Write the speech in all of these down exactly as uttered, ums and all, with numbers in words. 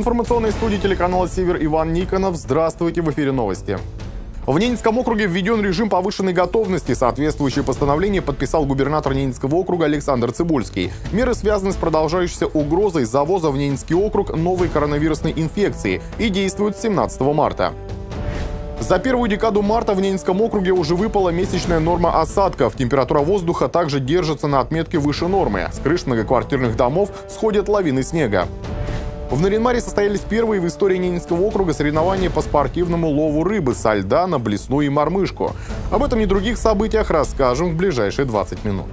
информационной студии телеканала «Север» Иван Никонов. Здравствуйте, в эфире новости. В Ненецком округе введен режим повышенной готовности. Соответствующее постановление подписал губернатор Ненецкого округа Александр Цыбульский. Меры связаны с продолжающейся угрозой завоза в Ненецкий округ новой коронавирусной инфекции и действуют с семнадцатого марта. За первую декаду марта в Ненецком округе уже выпала месячная норма осадков. Температура воздуха также держится на отметке выше нормы. С крыш многоквартирных домов сходят лавины снега. В Нарьян-Маре состоялись первые в истории Ненецкого округа соревнования по спортивному лову рыбы со льда на блесну и мормышку. Об этом и других событиях расскажем в ближайшие двадцать минут.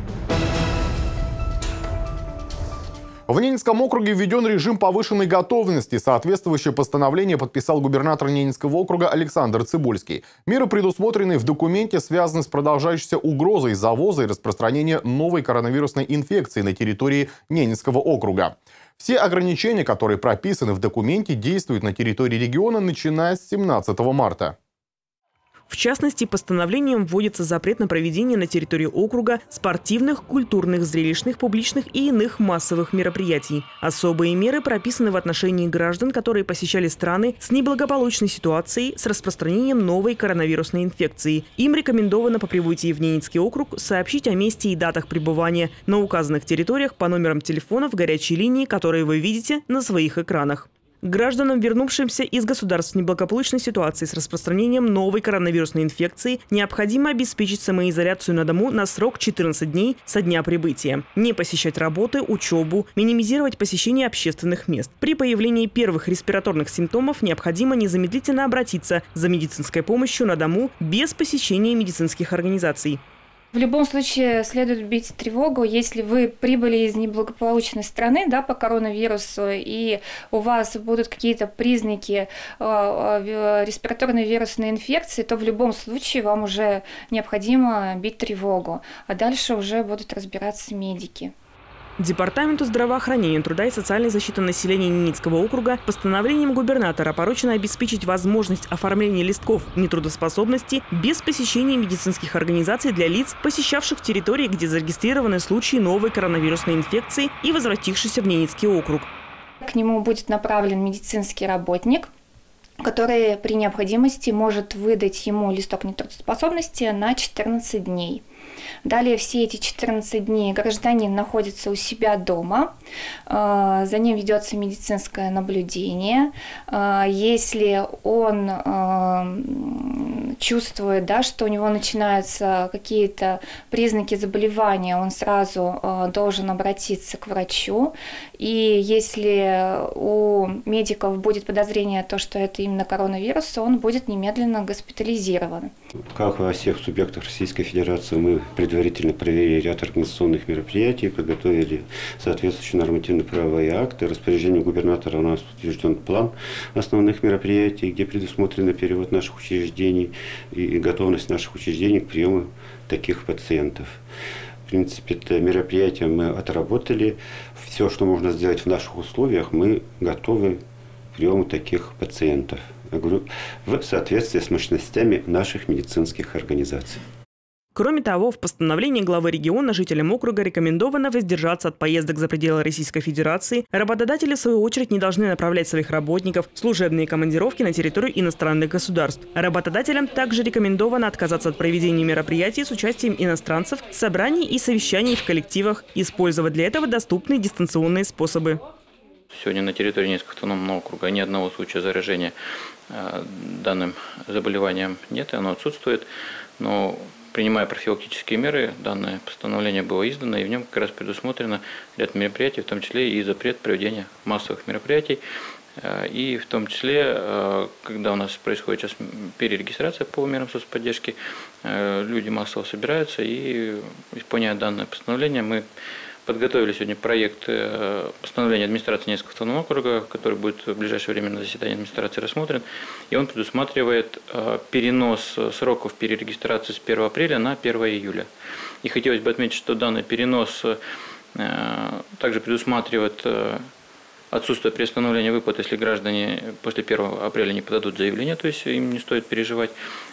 В Ненецком округе введен режим повышенной готовности. Соответствующее постановление подписал губернатор Ненецкого округа Александр Цыбульский. Меры, предусмотренные в документе, связаны с продолжающейся угрозой завоза и распространения новой коронавирусной инфекции на территории Ненецкого округа. Все ограничения, которые прописаны в документе, действуют на территории региона, начиная с семнадцатого марта. В частности, постановлением вводится запрет на проведение на территории округа спортивных, культурных, зрелищных, публичных и иных массовых мероприятий. Особые меры прописаны в отношении граждан, которые посещали страны с неблагополучной ситуацией с распространением новой коронавирусной инфекции. Им рекомендовано по прибытии в Ненецкий округ сообщить о месте и датах пребывания на указанных территориях по номерам телефонов горячей линии, которые вы видите на своих экранах. Гражданам, вернувшимся из государств в неблагополучной ситуации с распространением новой коронавирусной инфекции, необходимо обеспечить самоизоляцию на дому на срок четырнадцати дней со дня прибытия, не посещать работы, учебу, минимизировать посещение общественных мест. При появлении первых респираторных симптомов необходимо незамедлительно обратиться за медицинской помощью на дому без посещения медицинских организаций. В любом случае следует бить тревогу, если вы прибыли из неблагополучной страны, да, по коронавирусу, и у вас будут какие-то признаки э, респираторной вирусной инфекции, то в любом случае вам уже необходимо бить тревогу, а дальше уже будут разбираться медики. Департаменту здравоохранения, труда и социальной защиты населения Ненецкого округа постановлением губернатора поручено обеспечить возможность оформления листков нетрудоспособности без посещения медицинских организаций для лиц, посещавших территории, где зарегистрированы случаи новой коронавирусной инфекции и возвратившихся в Ненецкий округ. К нему будет направлен медицинский работник, который при необходимости может выдать ему листок нетрудоспособности на четырнадцать дней. Далее все эти четырнадцать дней гражданин находится у себя дома, за ним ведется медицинское наблюдение. Если он чувствует, да, что у него начинаются какие-то признаки заболевания, он сразу должен обратиться к врачу. И если у медиков будет подозрение, то, что это именно коронавирус, он будет немедленно госпитализирован. Как во всех субъектах Российской Федерации, мы предварительно проверили ряд организационных мероприятий, подготовили соответствующие нормативно-правовые акты. Распоряжение губернатора у нас утвержден план основных мероприятий, где предусмотрен перевод наших учреждений и готовность наших учреждений к приему таких пациентов. В принципе, это мероприятие мы отработали. Все, что можно сделать в наших условиях, мы готовы к приему таких пациентов, я говорю, в соответствии с мощностями наших медицинских организаций. Кроме того, в постановлении главы региона жителям округа рекомендовано воздержаться от поездок за пределы Российской Федерации. Работодатели, в свою очередь, не должны направлять своих работников в служебные командировки на территорию иностранных государств. Работодателям также рекомендовано отказаться от проведения мероприятий с участием иностранцев, собраний и совещаний в коллективах, использовать для этого доступные дистанционные способы. Сегодня на территории Ненецкого автономного округа ни одного случая заражения данным заболеванием нет, оно отсутствует, но... Принимая профилактические меры, данное постановление было издано, и в нем как раз предусмотрено ряд мероприятий, в том числе и запрет проведения массовых мероприятий. И в том числе, когда у нас происходит сейчас перерегистрация по мерам соцподдержки, люди массово собираются, и исполняя данное постановление, мы подготовили сегодня проект постановления администрации Ненецкого автономного округа, который будет в ближайшее время на заседании администрации рассмотрен. И он предусматривает перенос сроков перерегистрации с первого апреля на первое июля. И хотелось бы отметить, что данный перенос также предусматривает Отсутствие приостановления выплат, если граждане после первого апреля не подадут заявление, то есть им не стоит переживать.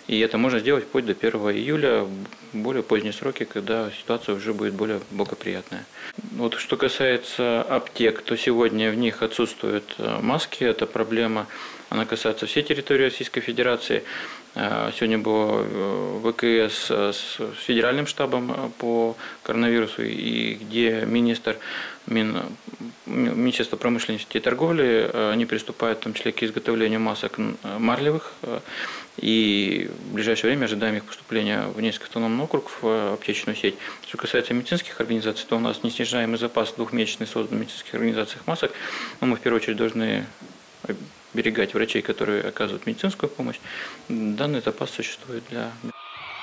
И это можно сделать вплоть до первого июля, более поздние сроки, когда ситуация уже будет более благоприятная. Вот что касается аптек, то сегодня в них отсутствуют маски. Это проблема, она касается всей территории Российской Федерации. Сегодня было ВКС с федеральным штабом по коронавирусу, и где министр Мин, Министерство промышленности и торговли, они приступают в том числе к изготовлению масок марлевых, и в ближайшее время ожидаем их поступления в Ненецкий автономный округ, в аптечную сеть. Что касается медицинских организаций, то у нас неснижаемый запас двухмесячный создан в медицинских организациях масок, но мы в первую очередь должны оберегать врачей, которые оказывают медицинскую помощь. Данный запас существует для...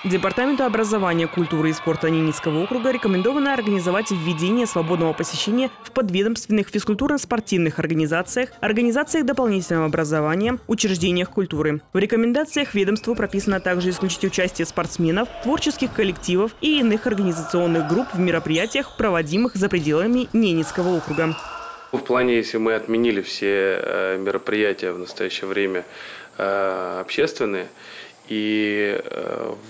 Департаменту образования, культуры и спорта Ненецкого округа рекомендовано организовать введение свободного посещения в подведомственных физкультурно-спортивных организациях, организациях дополнительного образования, учреждениях культуры. В рекомендациях ведомству прописано также исключить участие спортсменов, творческих коллективов и иных организационных групп в мероприятиях, проводимых за пределами Ненецкого округа. В плане, если мы отменили все мероприятия в настоящее время общественные, и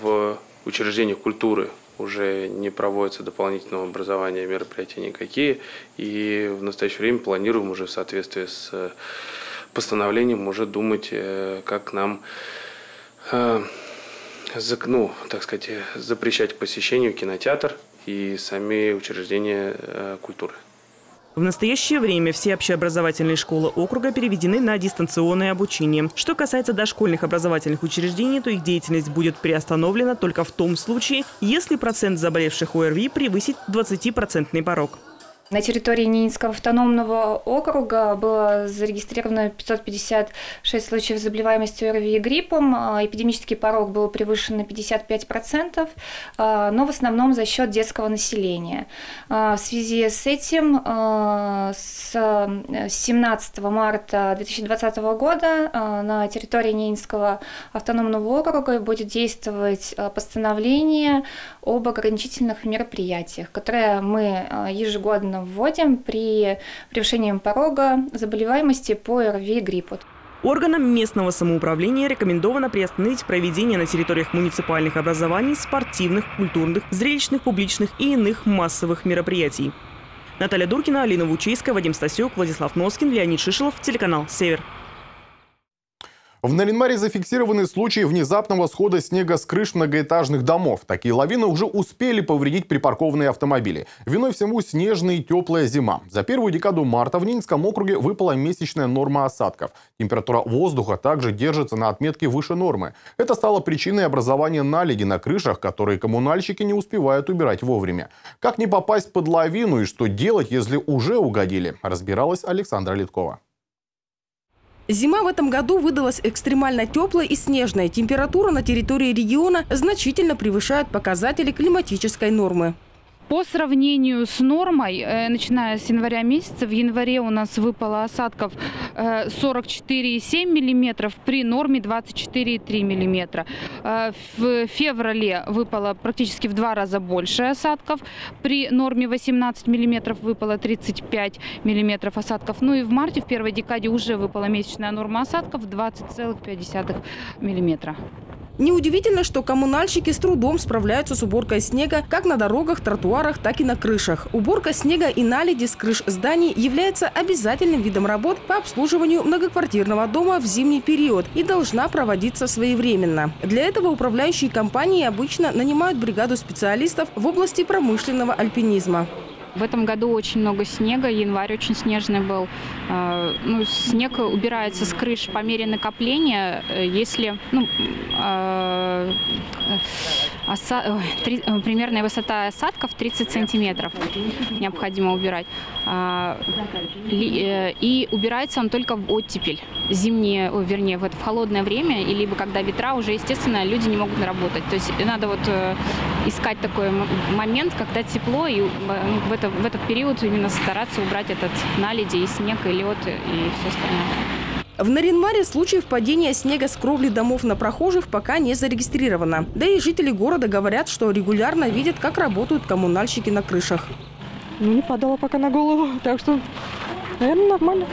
в учреждениях культуры уже не проводятся дополнительного образования мероприятия никакие, и в настоящее время планируем уже в соответствии с постановлением уже думать, как нам, ну, так сказать, запрещать к посещению кинотеатр и сами учреждения культуры. В настоящее время все общеобразовательные школы округа переведены на дистанционное обучение. Что касается дошкольных образовательных учреждений, то их деятельность будет приостановлена только в том случае, если процент заболевших ОРВИ превысит двадцатипроцентный порог. На территории Ненецкого автономного округа было зарегистрировано пятьсот пятьдесят шесть случаев заболеваемости ОРВИ и гриппом. Эпидемический порог был превышен на пятьдесят пять процентов, но в основном за счет детского населения. В связи с этим с семнадцатого марта две тысячи двадцатого года на территории Ненецкого автономного округа будет действовать постановление об ограничительных мероприятиях, которые мы ежегодно вводим при превышении порога заболеваемости по ОРВИ и гриппу. Органам местного самоуправления рекомендовано приостановить проведение на территориях муниципальных образований спортивных, культурных, зрелищных, публичных и иных массовых мероприятий. Наталья Дуркина, Алина Вучейская, Вадим Стасюк, Владислав Носкин, Леонид Шишелов, телеканал «Север». В Нарьян-Маре зафиксированы случаи внезапного схода снега с крыш многоэтажных домов. Такие лавины уже успели повредить припаркованные автомобили. Виной всему снежная и теплая зима. За первую декаду марта в Ненецком округе выпала месячная норма осадков. Температура воздуха также держится на отметке выше нормы. Это стало причиной образования наледи на крышах, которые коммунальщики не успевают убирать вовремя. Как не попасть под лавину и что делать, если уже угодили, разбиралась Александра Литкова. Зима в этом году выдалась экстремально теплой и снежной. Температура на территории региона значительно превышает показатели климатической нормы. По сравнению с нормой, начиная с января месяца, в январе у нас выпало осадков сорок четыре и семь миллиметров, при норме двадцать четыре и три миллиметра. В феврале выпало практически в два раза больше осадков, при норме восемнадцать миллиметров выпало тридцать пять миллиметров осадков. Ну и в марте, в первой декаде, уже выпала месячная норма осадков двадцать и пять миллиметра. Неудивительно, что коммунальщики с трудом справляются с уборкой снега как на дорогах, тротуарах, так и на крышах. Уборка снега и наледи с крыш зданий является обязательным видом работ по обслуживанию многоквартирного дома в зимний период и должна проводиться своевременно. Для этого управляющие компании обычно нанимают бригаду специалистов в области промышленного альпинизма. В этом году очень много снега, январь очень снежный был. Ну, снег убирается с крыш по мере накопления, если ну, э, оса, три, примерная высота осадков тридцать сантиметров необходимо убирать. И убирается он только в оттепель, зимнее, вернее, в холодное время, и либо когда ветра, уже, естественно, люди не могут работать. То есть надо вот искать такой момент, когда тепло, и в это, в этот период именно стараться убрать этот наледи и снег, и лед, и все остальное. В Нарьян-Маре случаев падения снега с кровли домов на прохожих пока не зарегистрировано. Да и жители города говорят, что регулярно видят, как работают коммунальщики на крышах. Ну, не падало пока на голову, так что Наверное, нормально.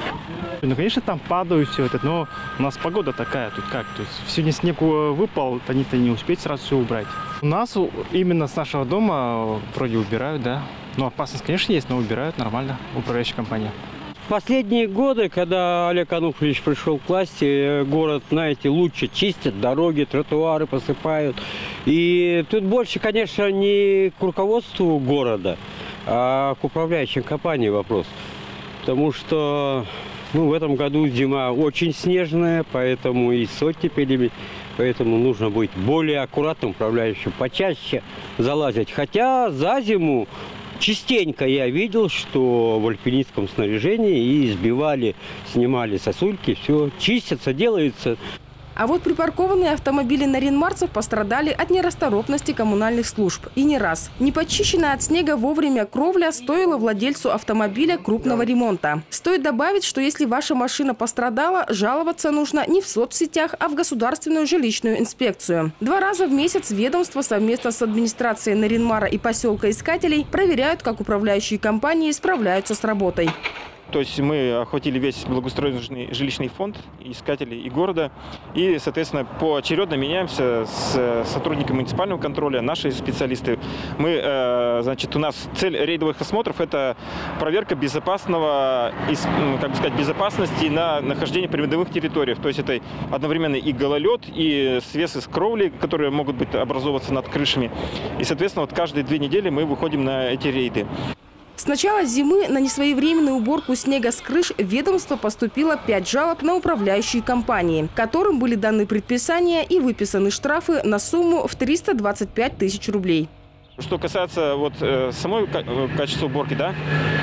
Ну, конечно, там падают все это, но у нас погода такая, тут как, то есть сегодня снег выпал, они-то не успеют сразу все убрать. У нас именно с нашего дома вроде убирают, да. Ну, опасность, конечно, есть, но убирают нормально, управляющая компания. Последние годы, когда Олег Ануфриевич пришел к власти, город, знаете, лучше чистят, дороги, тротуары посыпают. И тут больше, конечно, не к руководству города, а к управляющей компании вопрос. Потому что ну, в этом году зима очень снежная, поэтому и с оттепелями, поэтому нужно быть более аккуратным управляющим, почаще залазить. Хотя за зиму частенько я видел, что в альпинистском снаряжении и сбивали, снимали сосульки, все чистится, делается. А вот припаркованные автомобили нарьян-марцев пострадали от нерасторопности коммунальных служб. И не раз. Непочищенная от снега вовремя кровля стоила владельцу автомобиля крупного ремонта. Стоит добавить, что если ваша машина пострадала, жаловаться нужно не в соцсетях, а в государственную жилищную инспекцию. Два раза в месяц ведомство совместно с администрацией Нарьян-Мара и поселка Искателей проверяют, как управляющие компании справляются с работой. То есть мы охватили весь благоустроенный жилищный фонд, искателей и города. И, соответственно, поочередно меняемся с сотрудниками муниципального контроля, наши специалисты. Мы, значит, у нас цель рейдовых осмотров – это проверка безопасного, как бы сказать, безопасности на нахождение природовых территорий. То есть это одновременно и гололед, и свес из кровли, которые могут быть образовываться над крышами. И, соответственно, вот каждые две недели мы выходим на эти рейды. С начала зимы на несвоевременную уборку снега с крыш ведомство поступило пять жалоб на управляющие компании, которым были даны предписания и выписаны штрафы на сумму в триста двадцать пять тысяч рублей. Что касается вот самой качества уборки, да,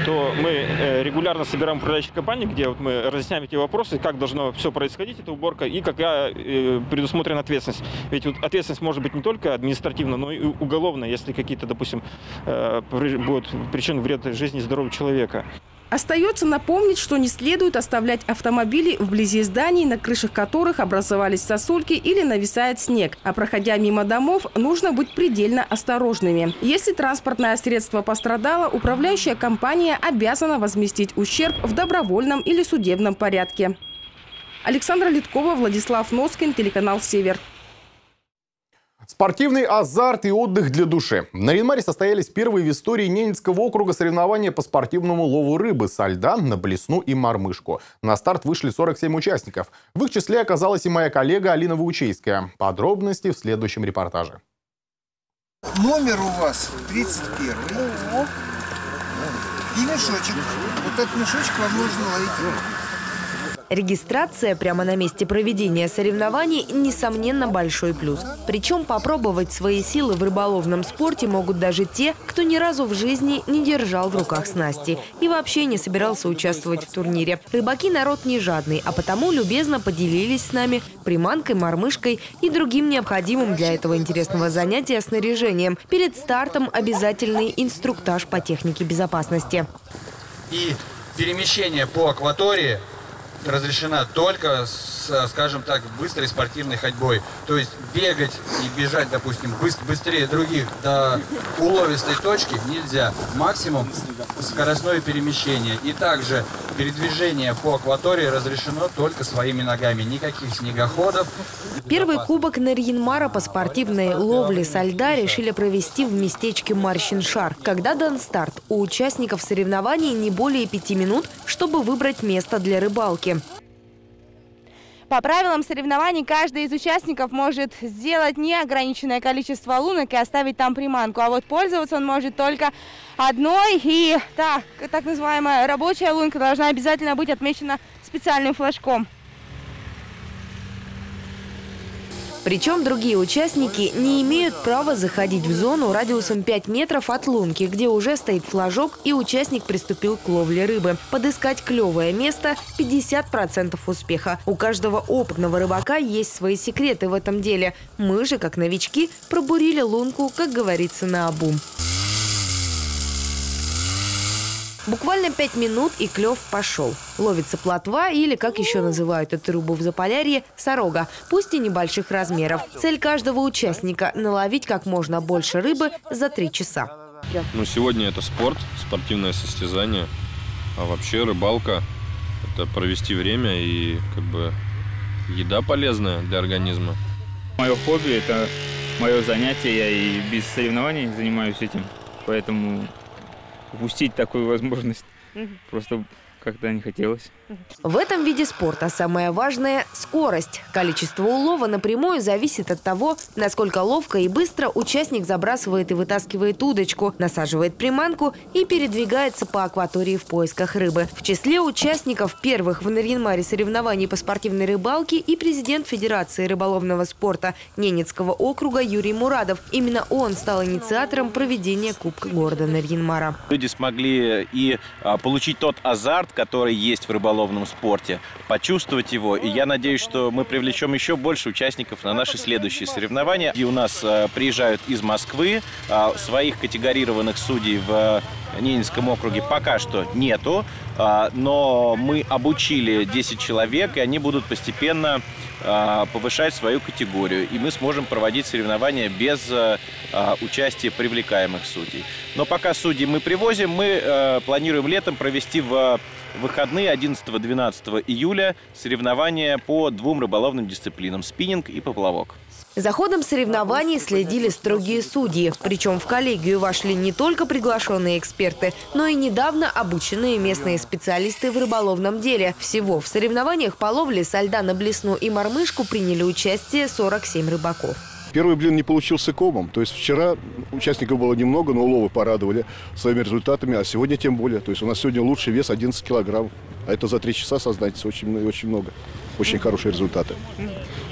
то мы регулярно собираем управляющие компании, где вот мы разъясняем эти вопросы, как должно все происходить, эта уборка, и какая предусмотрена ответственность. Ведь вот ответственность может быть не только административно, но и уголовно, если какие-то, допустим, будут причинен вред жизни и здоровью человека. Остается напомнить, что не следует оставлять автомобили вблизи зданий, на крышах которых образовались сосульки или нависает снег. А проходя мимо домов, нужно быть предельно осторожными. Если транспортное средство пострадало, управляющая компания обязана возместить ущерб в добровольном или судебном порядке. Александра Литкова, Владислав Носкин, телеканал «Север». Спортивный азарт и отдых для души. В Нарьян-Маре состоялись первые в истории Ненецкого округа соревнования по спортивному лову рыбы со льда на блесну и мормышку. На старт вышли сорок семь участников. В их числе оказалась и моя коллега Алина Вучейская. Подробности в следующем репортаже. Номер у вас тридцать первый. И мешочек. Вот этот мешочек вам нужно ловить. Регистрация прямо на месте проведения соревнований – несомненно большой плюс. Причем попробовать свои силы в рыболовном спорте могут даже те, кто ни разу в жизни не держал в руках снасти и вообще не собирался участвовать в турнире. Рыбаки – народ не жадный, а потому любезно поделились с нами приманкой, мормышкой и другим необходимым для этого интересного занятия снаряжением. Перед стартом обязательный инструктаж по технике безопасности. И перемещение по акватории – разрешена только с, скажем так, быстрой спортивной ходьбой. То есть бегать и бежать, допустим, быстрее других до уловистой точки нельзя. Максимум скоростное перемещение. И также передвижение по акватории разрешено только своими ногами. Никаких снегоходов. Первый кубок Нарьян-Мара по спортивной ловле со льда решили провести в местечке Марщиншар. Когда дан старт, у участников соревнований не более пяти минут, чтобы выбрать место для рыбалки. По правилам соревнований каждый из участников может сделать неограниченное количество лунок и оставить там приманку. А вот пользоваться он может только одной. И так, так называемая рабочая лунка должна обязательно быть отмечена специальным флажком. Причем другие участники не имеют права заходить в зону радиусом пять метров от лунки, где уже стоит флажок и участник приступил к ловле рыбы. Подыскать клевое место – пятьдесят процентов успеха. У каждого опытного рыбака есть свои секреты в этом деле. Мы же, как новички, пробурили лунку, как говорится, наобум. Буквально пять минут и клев пошел. Ловится плотва или, как еще называют эту рыбу в Заполярье, сорога, пусть и небольших размеров. Цель каждого участника – наловить как можно больше рыбы за три часа. Ну, сегодня это спорт, спортивное состязание, а вообще рыбалка – это провести время и как бы еда полезная для организма. Мое хобби – это мое занятие, я и без соревнований занимаюсь этим, поэтому упустить такую возможность просто как-то не хотелось. В этом виде спорта самое важное – скорость. Количество улова напрямую зависит от того, насколько ловко и быстро участник забрасывает и вытаскивает удочку, насаживает приманку и передвигается по акватории в поисках рыбы. В числе участников первых в Нарьян-Маре соревнований по спортивной рыбалке и президент Федерации рыболовного спорта Ненецкого округа Юрий Мурадов. Именно он стал инициатором проведения Кубка города Нарьян-Мара. Люди смогли и получить тот азарт, который есть в рыболовном спорте, почувствовать его. И я надеюсь, что мы привлечем еще больше участников на наши следующие соревнования. И у нас а, приезжают из Москвы, а, своих категорированных судей в Ненецком округе пока что нету, а, но мы обучили десять человек, и они будут постепенно а, повышать свою категорию. И мы сможем проводить соревнования без а, участия привлекаемых судей. Но пока судей мы привозим, мы а, планируем летом провести в выходные одиннадцатого-двенадцатого июля соревнования по двум рыболовным дисциплинам – спиннинг и поплавок. За ходом соревнований следили строгие судьи. Причем в коллегию вошли не только приглашенные эксперты, но и недавно обученные местные специалисты в рыболовном деле. Всего в соревнованиях по ловле со льда на блесну и мормышку приняли участие сорок семь рыбаков. Первый блин не получился комом. То есть вчера участников было немного, но уловы порадовали своими результатами, а сегодня тем более. То есть у нас сегодня лучший вес одиннадцать килограмм. А это за три часа создается очень, очень много. Очень хорошие результаты.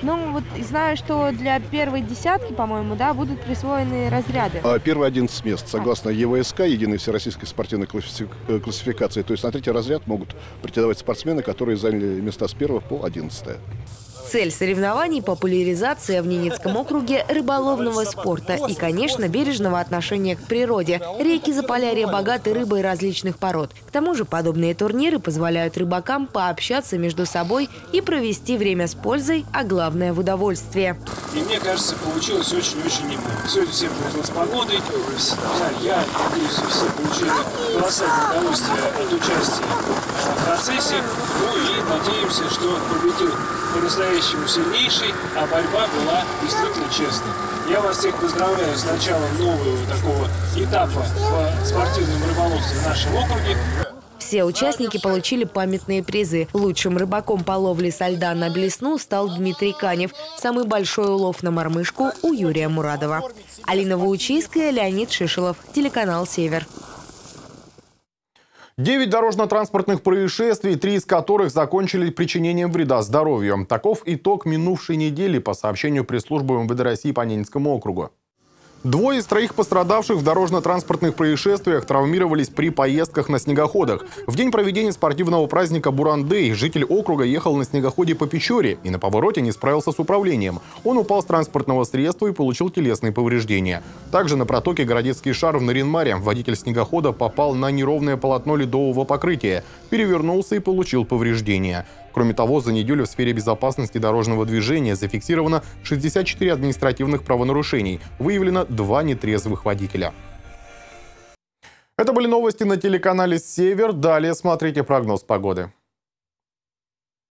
Ну, вот знаю, что для первой десятки, по-моему, да, будут присвоены разряды. Первые одиннадцать мест, согласно ЕВСК, единой всероссийской спортивной классификации. То есть на третий разряд могут претендовать спортсмены, которые заняли места с первого по одиннадцатое. Цель соревнований – популяризация в Ненецком округе рыболовного спорта и, конечно, бережного отношения к природе. Реки Заполярья богаты рыбой различных пород. К тому же подобные турниры позволяют рыбакам пообщаться между собой и провести время с пользой, а главное – в удовольствие. И мне кажется, получилось очень-очень неплохо. Сегодня всем повезло с погодой. Я, надеюсь, все получили колоссальное удовольствие от участия в процессе. Ну и надеемся, что победил по-настоящему сильнейший, а борьба была действительно честной. Я вас всех поздравляю с началом нового такого этапа в спортивном рыболовстве в нашем округе. Все участники получили памятные призы. Лучшим рыбаком по ловле со льда на блесну стал Дмитрий Канев. Самый большой улов на мормышку у Юрия Мурадова. Алина Вучейская, Леонид Шишелов. Телеканал «Север». девять дорожно-транспортных происшествий, три из которых закончились причинением вреда здоровью. Таков итог минувшей недели по сообщению пресс-службы МВД России по Ненецкому округу. Двое из троих пострадавших в дорожно-транспортных происшествиях травмировались при поездках на снегоходах. В день проведения спортивного праздника «Бурандей» житель округа ехал на снегоходе по Печоре и на повороте не справился с управлением. Он упал с транспортного средства и получил телесные повреждения. Также на протоке Городецкий шар в Нарьян-Маре водитель снегохода попал на неровное полотно ледового покрытия, перевернулся и получил повреждения. Кроме того, за неделю в сфере безопасности дорожного движения зафиксировано шестьдесят четыре административных правонарушений. Выявлено два нетрезвых водителя. Это были новости на телеканале «Север». Далее смотрите прогноз погоды.